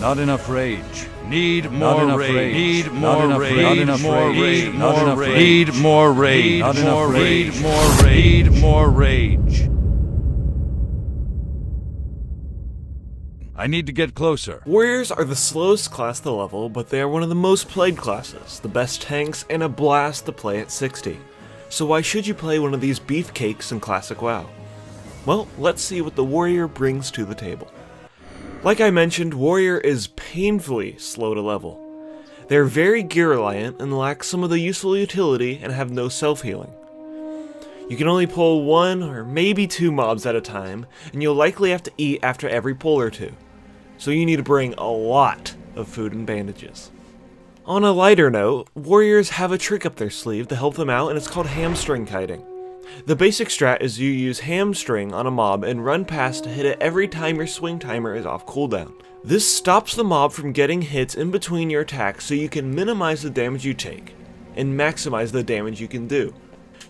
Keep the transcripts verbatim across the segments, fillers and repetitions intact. Not enough rage. Need more rage. Need more rage. Need more rage. Need more rage. Need more rage. Need more rage. Need more rage. Need more rage. I need to get closer. Warriors are the slowest class to level, but they are one of the most played classes, the best tanks, and a blast to play at sixty. So why should you play one of these beefcakes in Classic WoW? Well, let's see what the Warrior brings to the table. Like I mentioned, Warrior is painfully slow to level. They are very gear reliant and lack some of the useful utility and have no self-healing. You can only pull one or maybe two mobs at a time, and you'll likely have to eat after every pull or two. So you need to bring a lot of food and bandages. On a lighter note, warriors have a trick up their sleeve to help them out, and it's called hamstring kiting. The basic strat is you use hamstring on a mob and run past to hit it every time your swing timer is off cooldown. This stops the mob from getting hits in between your attacks so you can minimize the damage you take, and maximize the damage you can do.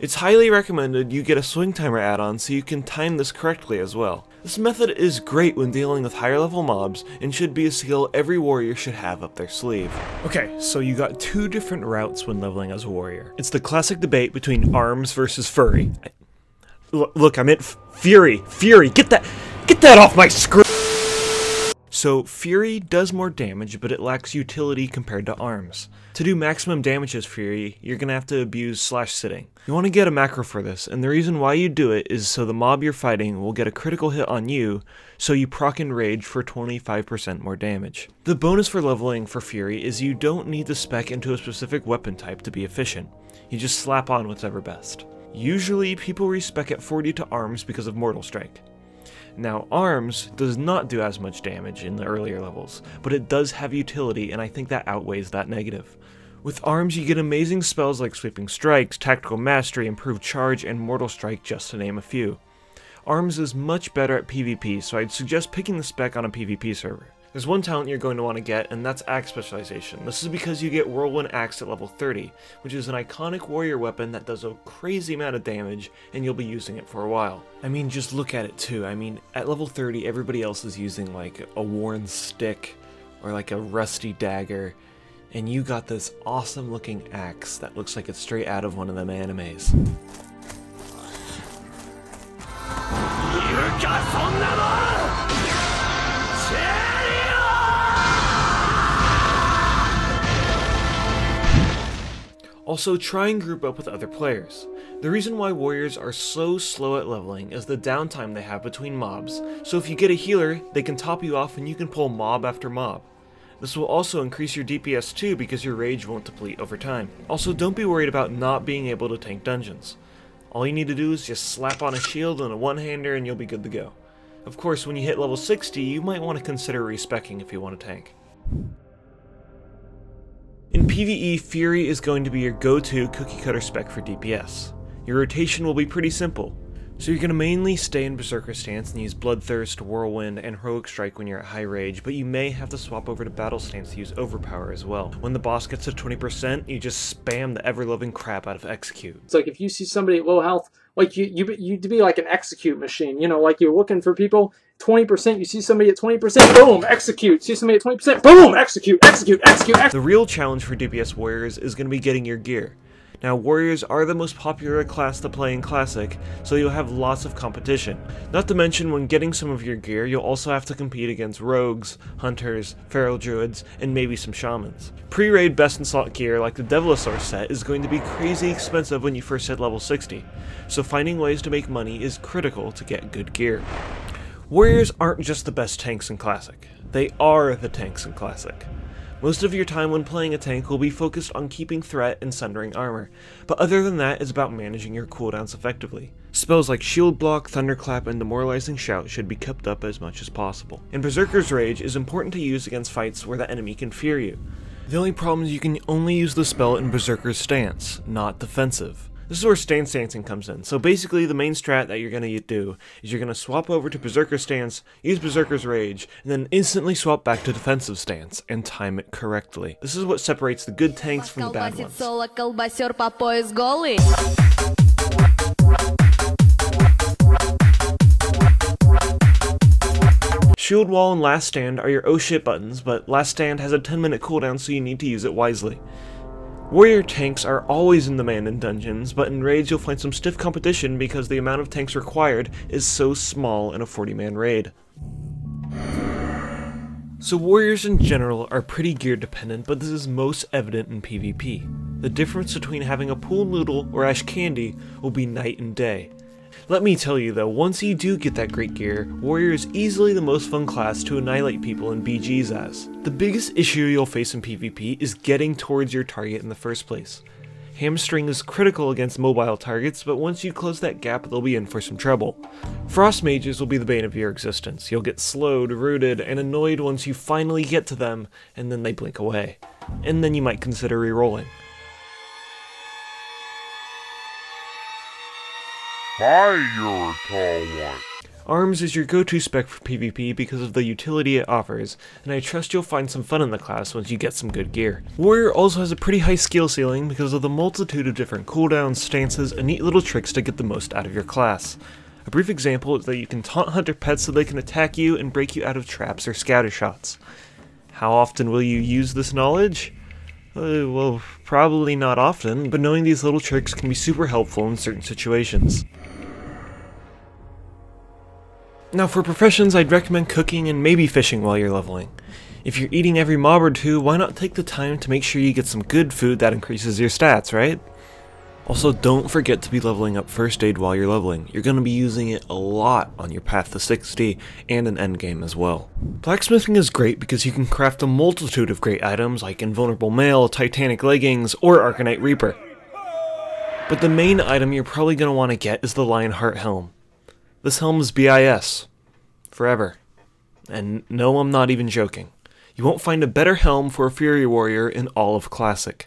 It's highly recommended you get a swing timer add-on so you can time this correctly as well. This method is great when dealing with higher level mobs and should be a skill every warrior should have up their sleeve. Okay, so you got two different routes when leveling as a warrior. It's the classic debate between arms versus furry. I, look, I meant fury, fury, get that, get that off my screen! So fury does more damage, but it lacks utility compared to arms. To do maximum damage as fury, you're gonna have to abuse slash sitting. You want to get a macro for this, and the reason why you do it is so the mob you're fighting will get a critical hit on you, so you proc and rage for twenty-five percent more damage. The bonus for leveling for fury is you don't need to spec into a specific weapon type to be efficient. You just slap on whatever's best. Usually people respec at forty to arms because of mortal strike. Now, arms does not do as much damage in the earlier levels, but it does have utility, and I think that outweighs that negative. With arms, you get amazing spells like Sweeping Strikes, Tactical Mastery, Improved Charge, and Mortal Strike, just to name a few. Arms is much better at PvP, so I'd suggest picking the spec on a PvP server. There's one talent you're going to want to get, and that's Axe Specialization. This is because you get Whirlwind Axe at level thirty, which is an iconic warrior weapon that does a crazy amount of damage, and you'll be using it for a while. I mean, just look at it too. I mean, at level thirty, everybody else is using like a worn stick or like a rusty dagger, and you got this awesome looking axe that looks like it's straight out of one of them animes. You got some never! Also, try and group up with other players. The reason why warriors are so slow at leveling is the downtime they have between mobs, so if you get a healer, they can top you off and you can pull mob after mob. This will also increase your D P S too because your rage won't deplete over time. Also, don't be worried about not being able to tank dungeons. All you need to do is just slap on a shield and a one-hander and you'll be good to go. Of course, when you hit level sixty, you might want to consider respecking if you want to tank. In PvE, Fury is going to be your go-to cookie-cutter spec for D P S. Your rotation will be pretty simple, so you're going to mainly stay in Berserker stance and use Bloodthirst, Whirlwind, and Heroic Strike when you're at high rage, but you may have to swap over to Battle stance to use Overpower as well. When the boss gets to twenty percent, you just spam the ever-loving crap out of Execute. It's like if you see somebody at low health, like you, you, you'd be like an Execute machine, you know, like you're looking for people, twenty percent, you see somebody at twenty percent, boom, execute! See somebody at twenty percent, boom, execute, execute, execute, execute! The real challenge for D P S warriors is going to be getting your gear. Now, warriors are the most popular class to play in Classic, so you'll have lots of competition. Not to mention, when getting some of your gear, you'll also have to compete against rogues, hunters, feral druids, and maybe some shamans. Pre-raid best-in-slot gear like the Devilasaur set is going to be crazy expensive when you first hit level sixty, so finding ways to make money is critical to get good gear. Warriors aren't just the best tanks in Classic, they are the tanks in Classic. Most of your time when playing a tank will be focused on keeping threat and sundering armor, but other than that it's about managing your cooldowns effectively. Spells like Shield Block, Thunderclap, and Demoralizing Shout should be kept up as much as possible. And Berserker's Rage is important to use against fights where the enemy can fear you. The only problem is you can only use the spell in Berserker's stance, not defensive. This is where stance dancing comes in. So basically the main strat that you're going to do is you're going to swap over to Berserker stance, use Berserker's Rage, and then instantly swap back to defensive stance and time it correctly. This is what separates the good tanks from the bad ones. Shield Wall and Last Stand are your oh shit buttons, but Last Stand has a ten minute cooldown, so you need to use it wisely. Warrior tanks are always in demand in dungeons, but in raids you'll find some stiff competition because the amount of tanks required is so small in a forty man raid. So warriors in general are pretty gear dependent, but this is most evident in PvP. The difference between having a pool noodle or ash candy will be night and day. Let me tell you though, once you do get that great gear, Warrior is easily the most fun class to annihilate people in B Gs as. The biggest issue you'll face in PvP is getting towards your target in the first place. Hamstring is critical against mobile targets, but once you close that gap they'll be in for some trouble. Frost mages will be the bane of your existence. You'll get slowed, rooted, and annoyed once you finally get to them, and then they blink away. And then you might consider re-rolling. Fire, tall one. Arms is your go-to spec for PvP because of the utility it offers, and I trust you'll find some fun in the class once you get some good gear. Warrior also has a pretty high skill ceiling because of the multitude of different cooldowns, stances, and neat little tricks to get the most out of your class. A brief example is that you can taunt hunter pets so they can attack you and break you out of traps or scatter shots. How often will you use this knowledge? Uh, well, probably not often, but knowing these little tricks can be super helpful in certain situations. Now for professions, I'd recommend cooking and maybe fishing while you're leveling. If you're eating every mob or two, why not take the time to make sure you get some good food that increases your stats, right? Also, don't forget to be leveling up first aid while you're leveling. You're going to be using it a lot on your path to sixty and an endgame as well. Blacksmithing is great because you can craft a multitude of great items like Invulnerable Mail, Titanic Leggings, or Arcanite Reaper. But the main item you're probably going to want to get is the Lionheart Helm. This helm is B I S. Forever. And no, I'm not even joking. You won't find a better helm for a Fury Warrior in all of Classic.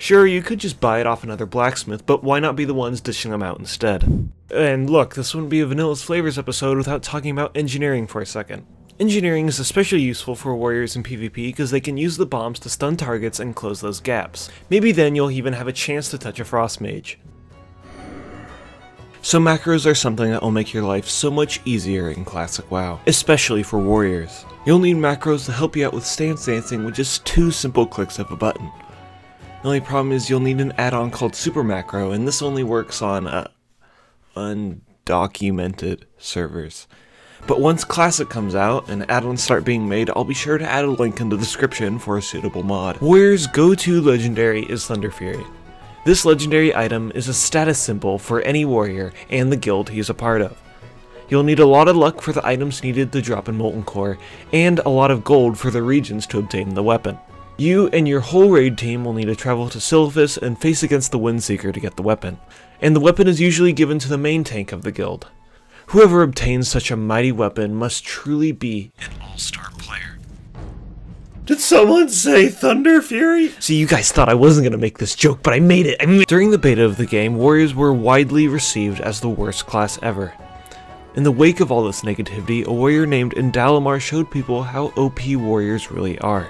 Sure, you could just buy it off another blacksmith, but why not be the ones dishing them out instead? And look, this wouldn't be a Vanilla's Flavors episode without talking about engineering for a second. Engineering is especially useful for warriors in PvP because they can use the bombs to stun targets and close those gaps. Maybe then you'll even have a chance to touch a frost mage. So macros are something that will make your life so much easier in Classic WoW, especially for warriors. You'll need macros to help you out with stance dancing with just two simple clicks of a button. The only problem is you'll need an add-on called Super Macro, and this only works on uh, undocumented servers. But once Classic comes out and add-ons start being made, I'll be sure to add a link in the description for a suitable mod. Warrior's go-to legendary is Thunderfury. This legendary item is a status symbol for any warrior and the guild he's a part of. You'll need a lot of luck for the items needed to drop in Molten Core, and a lot of gold for the regions to obtain the weapon. You and your whole raid team will need to travel to Silithus and face against the Windseeker to get the weapon, and the weapon is usually given to the main tank of the guild. Whoever obtains such a mighty weapon must truly be an all-star player. Did someone say Thunderfury? See, you guys thought I wasn't going to make this joke, but I made it! I made During the beta of the game, warriors were widely received as the worst class ever. In the wake of all this negativity, a warrior named Indalimar showed people how O P warriors really are.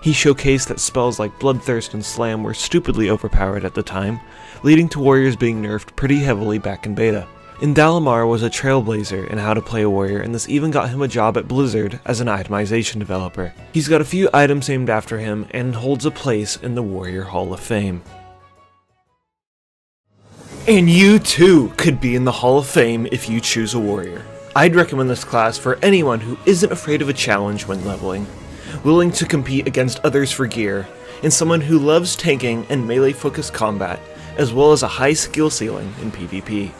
He showcased that spells like Bloodthirst and Slam were stupidly overpowered at the time, leading to warriors being nerfed pretty heavily back in beta. Indalimar was a trailblazer in how to play a warrior, and this even got him a job at Blizzard as an itemization developer. He's got a few items named after him and holds a place in the Warrior Hall of Fame. And you too could be in the Hall of Fame if you choose a warrior. I'd recommend this class for anyone who isn't afraid of a challenge when leveling, willing to compete against others for gear, and someone who loves tanking and melee focused combat, as well as a high skill ceiling in PvP.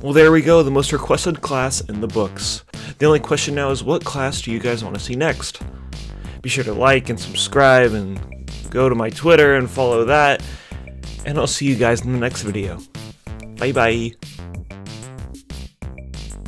Well, there we go, the most requested class in the books. The only question now is what class do you guys want to see next? Be sure to like and subscribe and go to my Twitter and follow that, and I'll see you guys in the next video. Bye bye.